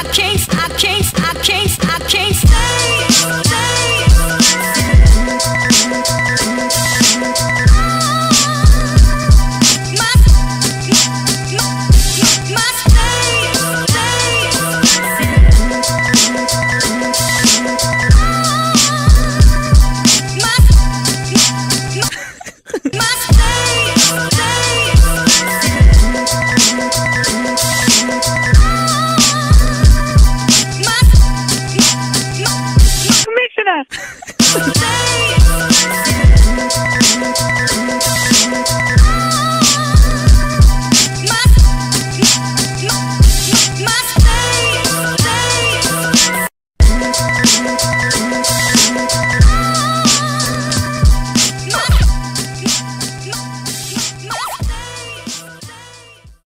I can't stop.